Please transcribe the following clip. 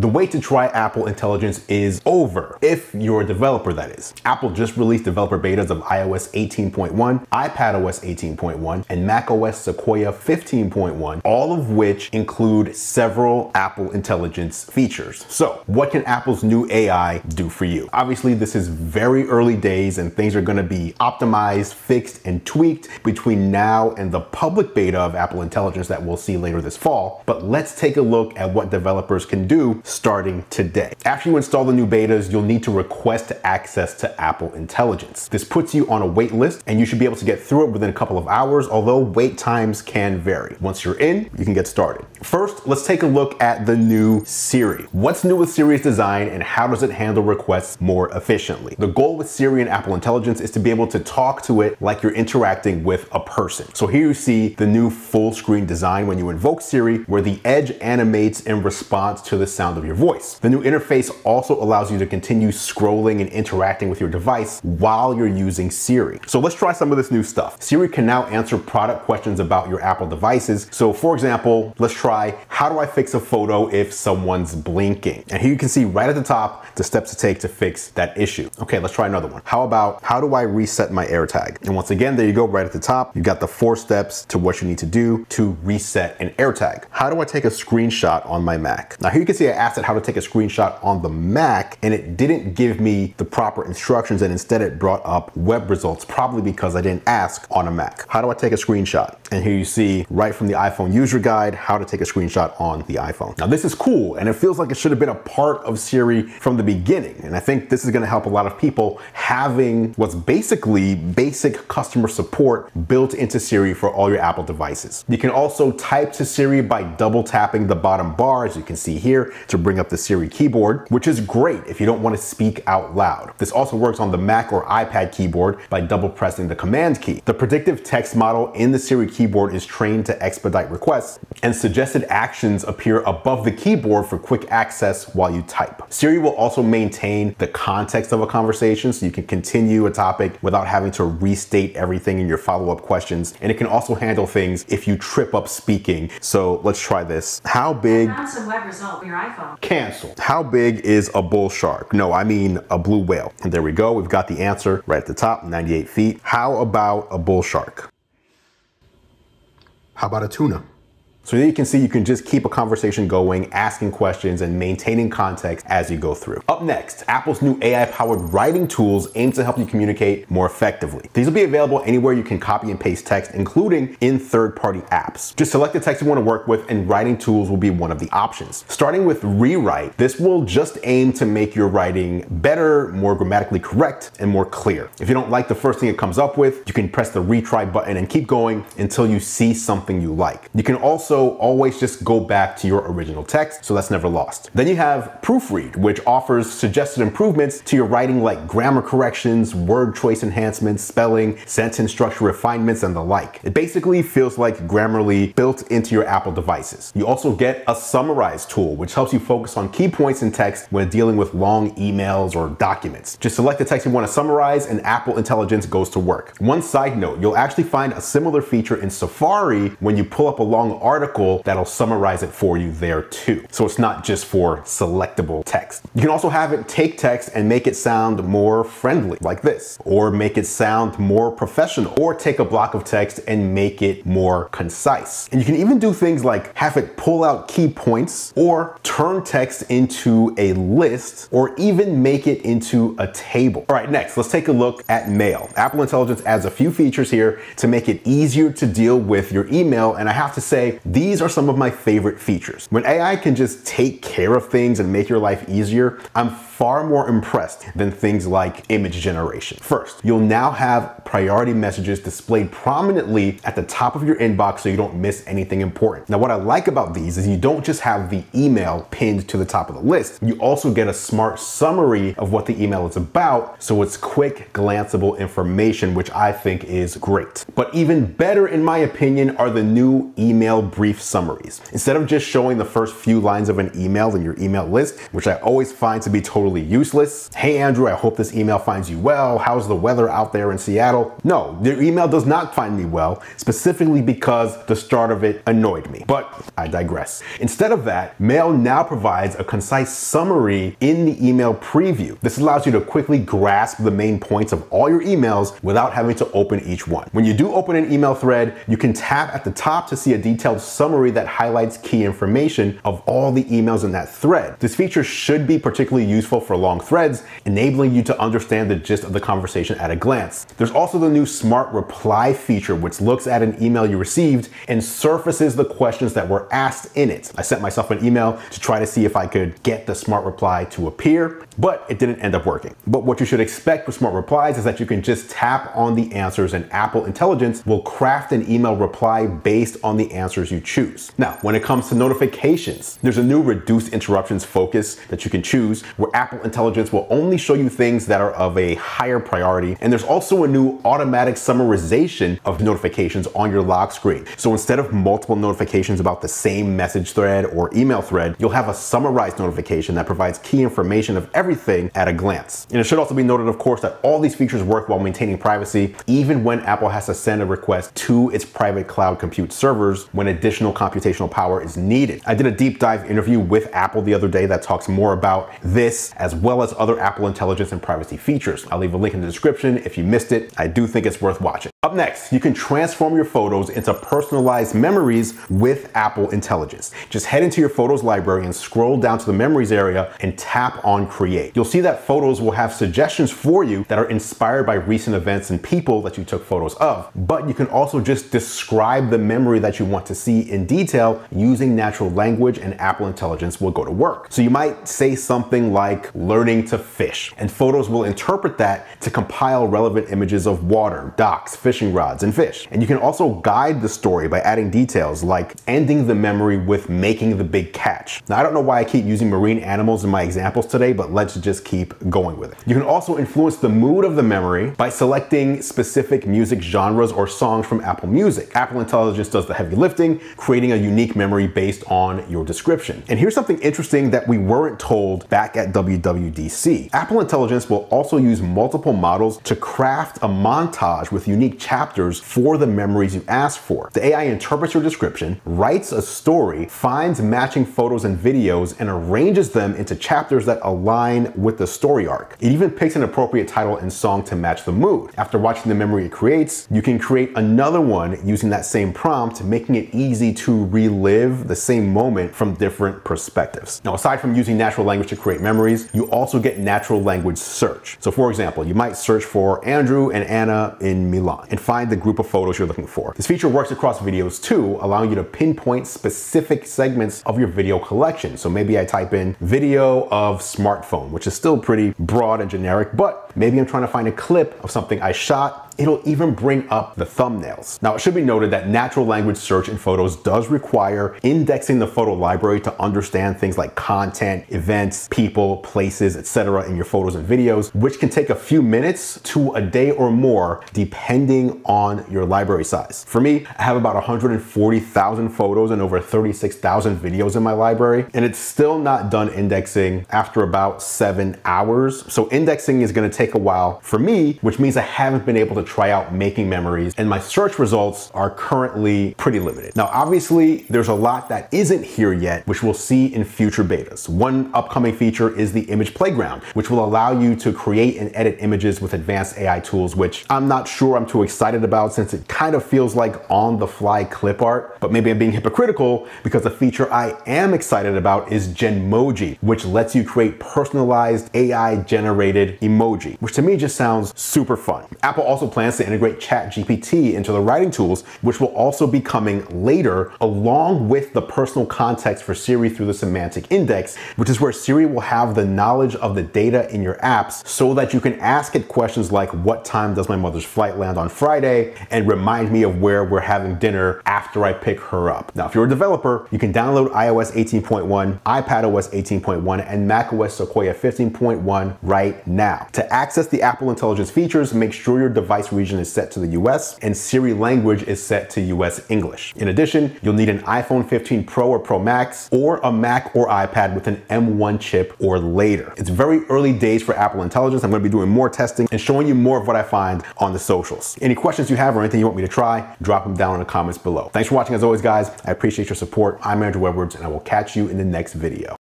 The wait to try Apple Intelligence is over, if you're a developer, that is. Apple just released developer betas of iOS 18.1, iPadOS 18.1, and macOS Sequoia 15.1, all of which include several Apple Intelligence features. So, what can Apple's new AI do for you? Obviously, this is very early days and things are going to be optimized, fixed, and tweaked between now and the public beta of Apple Intelligence that we'll see later this fall. But let's take a look at what developers can do starting today. After you install the new betas, you'll need to request access to Apple Intelligence. This puts you on a wait list and you should be able to get through it within a couple of hours, although wait times can vary. Once you're in, you can get started. First, let's take a look at the new Siri. What's new with Siri's design and how does it handle requests more efficiently? The goal with Siri and Apple Intelligence is to be able to talk to it like you're interacting with a person. So here you see the new full screen design when you invoke Siri, where the edge animates in response to the sound of your voice. The new interface also allows you to continue scrolling and interacting with your device while you're using Siri. So let's try some of this new stuff. Siri can now answer product questions about your Apple devices. So for example, let's try, how do I fix a photo if someone's blinking? And here you can see right at the top the steps to take to fix that issue. Okay, let's try another one. How about, how do I reset my AirTag? And once again, there you go, right at the top, you've got the 4 steps to what you need to do to reset an AirTag. How do I take a screenshot on my Mac? Now here you can see I asked it how to take a screenshot on the Mac and it didn't give me the proper instructions and instead it brought up web results, probably because I didn't ask on a Mac. How do I take a screenshot? And here you see right from the iPhone user guide, how to take a screenshot on the iPhone. Now this is cool and it feels like it should have been a part of Siri from the beginning. And I think this is gonna help a lot of people having what's basically basic customer support built into Siri for all your Apple devices. You can also type to Siri by double tapping the bottom bar, as you can see here, to bring up the Siri keyboard, which is great if you don't wanna speak out loud. This also works on the Mac or iPad keyboard by double pressing the command key. The predictive text model in the Siri keyboard is trained to expedite requests, and suggested actions appear above the keyboard for quick access while you type. Siri will also maintain the context of a conversation, so you can continue a topic without having to restate everything in your follow-up questions, and it can also handle things if you trip up speaking. So let's try this. How big... Announce a web result on your iPhone. Cancel. How big is a bull shark? No, I mean a blue whale. And there we go, we've got the answer right at the top, 98 feet. How about a bull shark? How about a tuna? So there you can see you can just keep a conversation going, asking questions and maintaining context as you go through. Up next, Apple's new AI-powered writing tools aim to help you communicate more effectively. These will be available anywhere you can copy and paste text, including in third-party apps. Just select the text you want to work with and writing tools will be one of the options. Starting with Rewrite, this will just aim to make your writing better, more grammatically correct, and more clear. If you don't like the first thing it comes up with, you can press the retry button and keep going until you see something you like. You can also always just go back to your original text, so that's never lost. Then you have Proofread, which offers suggested improvements to your writing like grammar corrections, word choice enhancements, spelling, sentence structure refinements, and the like. It basically feels like Grammarly built into your Apple devices. You also get a Summarize tool, which helps you focus on key points in text when dealing with long emails or documents. Just select the text you want to summarize and Apple Intelligence goes to work. One side note, you'll actually find a similar feature in Safari when you pull up a long article that'll summarize it for you there too. So it's not just for selectable text. You can also have it take text and make it sound more friendly like this, or make it sound more professional, or take a block of text and make it more concise. And you can even do things like have it pull out key points or turn text into a list or even make it into a table. All right, next, let's take a look at Mail. Apple Intelligence adds a few features here to make it easier to deal with your email. And I have to say, these are some of my favorite features. When AI can just take care of things and make your life easier, I'm far more impressed than things like image generation. First, you'll now have priority messages displayed prominently at the top of your inbox so you don't miss anything important. Now, what I like about these is you don't just have the email pinned to the top of the list, you also get a smart summary of what the email is about, so it's quick, glanceable information, which I think is great. But even better, in my opinion, are the new email brief summaries. Instead of just showing the first few lines of an email in your email list, which I always find to be totally totally useless. Hey Andrew, I hope this email finds you well. How's the weather out there in Seattle? No, your email does not find me well, specifically because the start of it annoyed me, but I digress. Instead of that, Mail now provides a concise summary in the email preview. This allows you to quickly grasp the main points of all your emails without having to open each one. When you do open an email thread, you can tap at the top to see a detailed summary that highlights key information of all the emails in that thread. This feature should be particularly useful for long threads, enabling you to understand the gist of the conversation at a glance. There's also the new Smart Reply feature, which looks at an email you received and surfaces the questions that were asked in it. I sent myself an email to try to see if I could get the Smart Reply to appear, but it didn't end up working. But what you should expect with Smart Replies is that you can just tap on the answers and Apple Intelligence will craft an email reply based on the answers you choose. Now, when it comes to notifications, there's a new reduced interruptions focus that you can choose where Apple Intelligence will only show you things that are of a higher priority. And there's also a new automatic summarization of notifications on your lock screen. So instead of multiple notifications about the same message thread or email thread, you'll have a summarized notification that provides key information of everything at a glance. And it should also be noted, of course, that all these features work while maintaining privacy, even when Apple has to send a request to its private cloud compute servers when additional computational power is needed. I did a deep dive interview with Apple the other day that talks more about this as well as other Apple Intelligence and privacy features. I'll leave a link in the description if you missed it. I do think it's worth watching. Up next, you can transform your photos into personalized memories with Apple Intelligence. Just head into your photos library and scroll down to the memories area and tap on create. You'll see that photos will have suggestions for you that are inspired by recent events and people that you took photos of, but you can also just describe the memory that you want to see in detail using natural language and Apple Intelligence will go to work. So you might say something like learning to fish, and photos will interpret that to compile relevant images of water, docks, fishing rods, and fish. And you can also guide the story by adding details like ending the memory with making the big catch. Now, I don't know why I keep using marine animals in my examples today, but let's just keep going with it. You can also influence the mood of the memory by selecting specific music genres or songs from Apple Music. Apple Intelligence does the heavy lifting, creating a unique memory based on your description. And here's something interesting that we weren't told back at WWDC. Apple Intelligence will also use multiple models to craft a montage with unique chapters for the memories you asked for. The AI interprets your description, writes a story, finds matching photos and videos, and arranges them into chapters that align with the story arc. It even picks an appropriate title and song to match the mood. After watching the memory it creates, you can create another one using that same prompt, making it easy to relive the same moment from different perspectives. Now, aside from using natural language to create memories, you also get natural language search. So for example, you might search for Andrew and Anna in Milan and find the group of photos you're looking for. This feature works across videos too, allowing you to pinpoint specific segments of your video collection. So maybe I type in video of smartphone, which is still pretty broad and generic, but maybe I'm trying to find a clip of something I shot. It'll even bring up the thumbnails. Now, it should be noted that natural language search in photos does require indexing the photo library to understand things like content, events, people, places, etc. in your photos and videos, which can take a few minutes to a day or more depending on your library size. For me, I have about 140,000 photos and over 36,000 videos in my library, and it's still not done indexing after about 7 hours. So indexing is gonna take a while for me, which means I haven't been able to try out making memories, and my search results are currently pretty limited. Now, obviously, there's a lot that isn't here yet, which we'll see in future betas. One upcoming feature is the Image Playground, which will allow you to create and edit images with advanced AI tools, which I'm not sure I'm too excited about since it kind of feels like on-the-fly clip art, but maybe I'm being hypocritical because the feature I am excited about is Genmoji, which lets you create personalized AI-generated emoji, which to me just sounds super fun. Apple also plans to integrate ChatGPT into the writing tools, which will also be coming later, along with the personal context for Siri through the semantic index, which is where Siri will have the knowledge of the data in your apps so that you can ask it questions like, what time does my mother's flight land on Friday? And remind me of where we're having dinner after I pick her up. Now, if you're a developer, you can download iOS 18.1, iPadOS 18.1, and macOS Sequoia 15.1 right now. To access the Apple Intelligence features, make sure your device device region is set to the US, and Siri language is set to US English. In addition, you'll need an iPhone 15 Pro or Pro Max, or a Mac or iPad with an M1 chip or later. It's very early days for Apple Intelligence. I'm gonna be doing more testing and showing you more of what I find on the socials. Any questions you have or anything you want me to try, drop them down in the comments below. Thanks for watching as always, guys. I appreciate your support. I'm Andrew Edwards, and I will catch you in the next video.